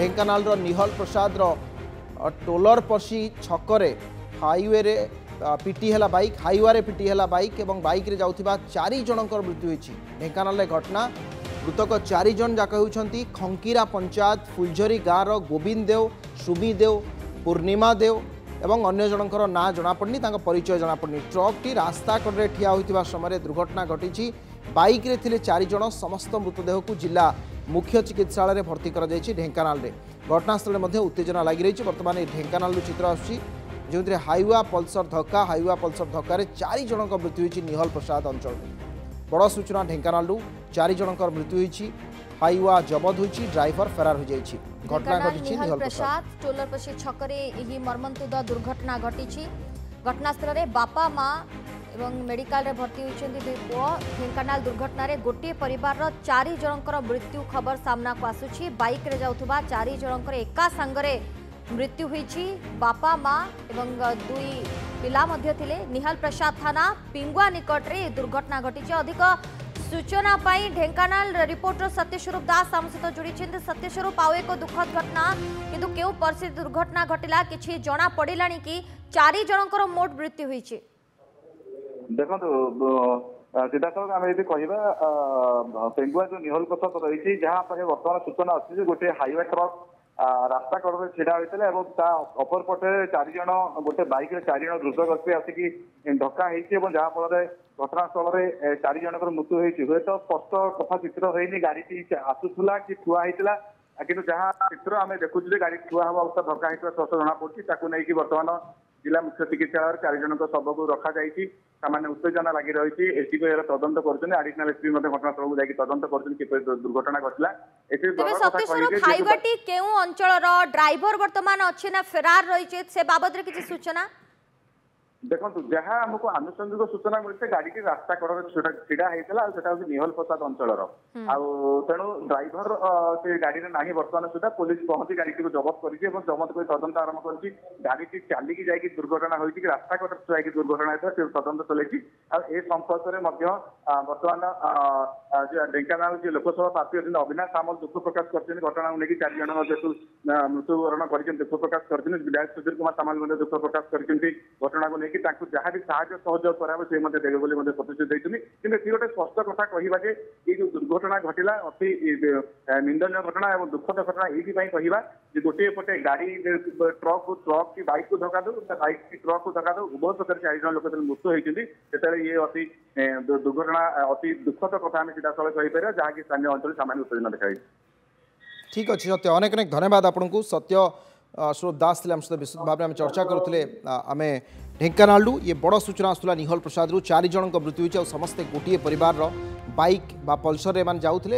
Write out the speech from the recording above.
ढेंकानाल निहल प्रसाद टोलर पशी छकरे हाईवे रे पिटी हला बाइक हाईवे पिटी हला बाइक एवं बाइक रे जाउथिबा 4 जनकर मृत्यु होईछि। ढेंकानाल घटना मृतक 4 जन जाक होउछंती खंकीरा पंचायत फुलझरी गाँव गोविंद देव, सुमी देव, पूर्णिमा देव एवं अन्य जनकर ना जनापड़नी, परिचय जनापड़नी। ट्रक टी रास्ता कड़े ठिया होइतिबा समय दुर्घटना घटी। बाइक रे थिले 4 जन। समस्त मृतदेह को जिला मुख्य चिकित्सालय रे भर्ती करा जायछि। ढेंकानाल रे घटनास्थल में उत्तेजना लगी रही। बर्तमान ढेंकानाल रो चित्र आछि जोंदरे हाईवा पल्सर धक्का 4 जन को मृत्यु होइछि। निहल प्रसाद अंचल बड़ा सूचना ढेंकानाल रो 4 जन को मृत्यु होइछि। हाईवा जबत होइछि, ड्राइवर फरार हो जाइछि। घटना घटिछि निहल प्रसाद टोलरपसी छकरे एही मर्मन्तुद दुर्घटना घटिछि। घटनास्थल रे बापा मां एवं मेडिकल रे भर्ती होइछन्ती दुई पुओ। ढेंकानाल दुर्घटना रे गोटे परिवार रो 4 जनकर मृत्यु खबर सामना को आसुछि। बाइक रे जाउथबा 4 जनकर एका संगरे मृत्यु होइछि। बापा मां एवं दुई पिला मध्ये थिले। निहल प्रसाद थाना पिंगुआ निकट रे दुर्घटना घटिछि। अधिक सूचना पाई ढेंकानाल रिपोर्टर सत्यस्वरूप दास आम सहित जोड़ी। सत्यस्वरूप आउ एक दुखद घटना किंतु केउ परिस्थिति दुर्घटना घटिला किछि जना पड़िलानी कि 4 जनकर मोट मृत्यु होइछि। देखो सीधा सख आम यदि कह पेंगुआ जो निहल प्रसाद रही जहाँ बर्तमान सूचना अच्छी गोटे हाईवे ट्रक रास्ता कड़े ढड़ा होता है और अपर पटे 4 जन गोटे बाइक 4 जन द्रुतगति आसिकी धक्का होती है जहाँफल घटनास्थल में 4 जनकर मृत्यु होती। हे तो स्पष्ट कथा चित्र होनी गाड़ी आसूला कि ठुआ होता कि जहाँ चित्र आम देखु गाड़ी ठुआ हवा अवस्था धक्का होता स्पष्ट जनापड़ी। ताकि बर्तमान जिला मुख्य चिकित्सालय 4 जन शव को रखा जाने उत्तेजना लगी रही। एसडीओ यार तदंत कर आडिशनाल एसपी घटनास्थल को जाकर तदंत कर दुर्घटना घटला। ड्राइवर वर्तमान अच्छे ना फेरार रही से बाबद किसी सूचना? देखो जहाँ आमको आनुषंगिक सूचना मिलते गाड़ी की रास्ता कड़े ढड़ा होता निहल प्रसाद अंचल तेणु ड्राइवर से गाड़ी ना बर्तमान सुधा पुलिस पहुंची गाड़ी को जबत करती जबत कर तदंत आरंभ कर गाड़ी की चलिकी जा दुर्घटना होती रास्ता कड़े जा दुर्घटना होता है तदंत चलती। ए संपर्क में बर्तमान ढेंकानाल जो लोकसभा प्रार्थी अच्छे अविनाश सामल दुख प्रकाश कर घटना को लेकिन 4 जन जो मृत्युवरण कर दुख प्रकाश कर विधायक सुधीर कुमार सामल दुख प्रकाश कर घटना को जहाँ भी साहय सहयोग देवे प्रतिश्रुति देखते गोटे स्पष्ट कथा कहवा जे ये जो दुर्घटना घटला अति निंदनीय घटना और दुखद घटना ये कहवा गोटे पटे गाड़ी ट्रक की बाइक को धक्का दू बाइक की ट्रक को धक्का दू उभय पक्ष 4 जन लोक मृत्यु होती से ये अति दुर्घटना अति दुखद कथा सीधा सड़क कहीपर जहाँकि स्थानीय अंचल सामान्य उत्तेजना देखा। ठीक अच्छे सत्य अनेक अनेक धन्यवाद आपको। सत्य स्वरूप दास थे आम सहित विस्तृत भाव में आम चर्चा करुले। आम ढेंकानाल ये बड़ सूचना आसूला निहल प्रसाद 4 जन मृत्यु होती। समस्ते गोटे परिवार बाइक बा पल्सर एम जाऊे।